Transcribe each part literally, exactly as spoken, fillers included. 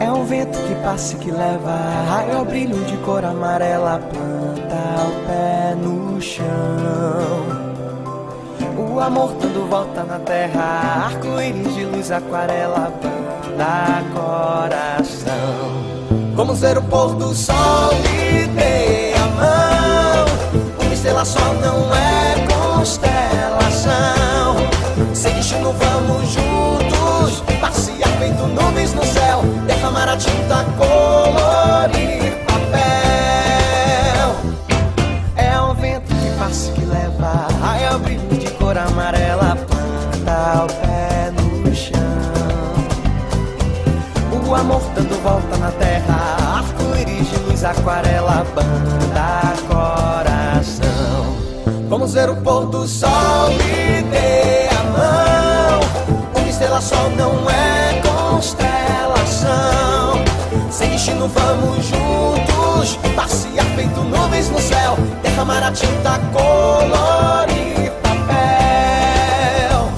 É um vento que passa e que leva, raio ao brilho de cor amarela, planta o pé no chão. O amor tudo volta na terra, arco-íris de luz, aquarela, banda, coração. Como ver o pôr do sol e ter a mão, uma estrela só não é constelação. Sem destino vamos juntos, passear feito nuvens no céu, derramar a tinta, colorir papel. É um vento que passa que leva, raio ao brilho de cor amarela, planta o pé no chão. O amor dando volta na terra, arco-íris de luz, aquarela, banda, coração. Vamos ver o pôr do sol e dê a mão, uma estrela só não é constelação. Sem destino vamos juntos, passear feito nuvens no céu, derramar a tinta, colorir papel.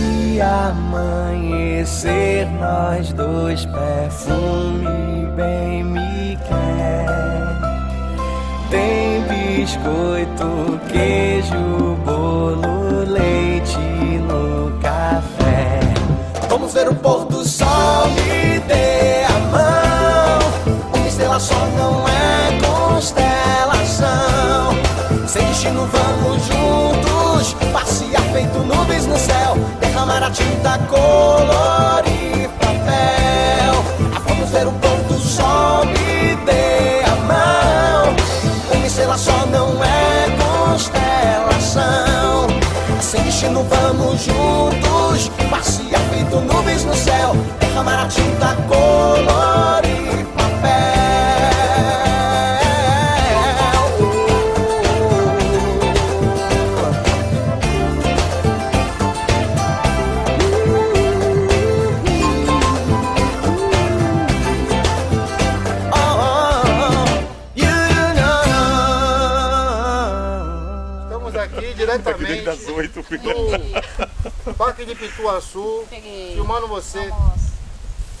E amanhecer nós dois, perfume bem me quer. Tem biscoito, queijo, bolo, leite no café. Vamos ver o pôr do sol, me dê a mão, uma estrela só não é constelação. Sem destino vamos juntos, passear feito nuvens no céu, derramar a tinta, colorir papel. Ah, vamos ver o pôr do sol, me dê a mão, ela só não é constelação. Sem destino vamos juntos, passear feito nuvens no céu, derramar a tinta, colorir papel. Diretamente das oito, do Parque de Pituaçu, peguei, filmando você, almoço,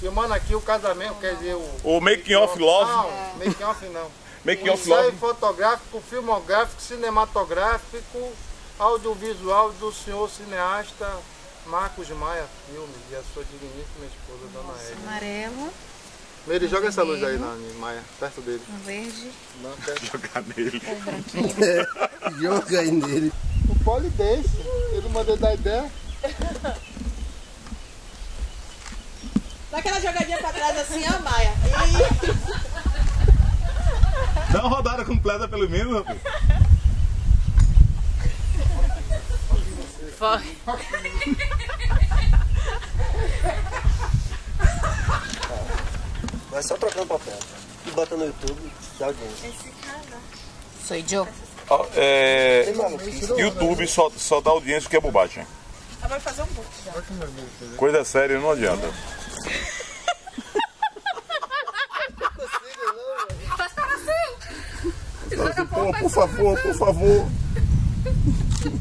filmando aqui o casamento, não, quer dizer, o... O making of love. Não, é. making of não. Making of love. O ensaio fotográfico, filmográfico, cinematográfico, audiovisual do senhor cineasta Marcus Maia Filmes e a sua digníssima esposa, dona Helena. Amarelo. Meire, joga essa luz aí na Maia, perto dele. Um verde. Não, perto. Joga nele. É, joga aí nele. O pole desse, ele mandou dar ideia. Dá aquela jogadinha pra trás assim, ó, Maia. E... Dá uma rodada completa pelo menos, rapaz. Foi. Vai só trocando papel e bota no YouTube da audiência. Esse cara. Sou idiota. Ah, é... YouTube só, só dá audiência que é bobagem. Ela vai fazer um book já. Coisa séria não adianta. Não consigo, não. Faz para você. Por favor, por favor, por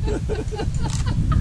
favor.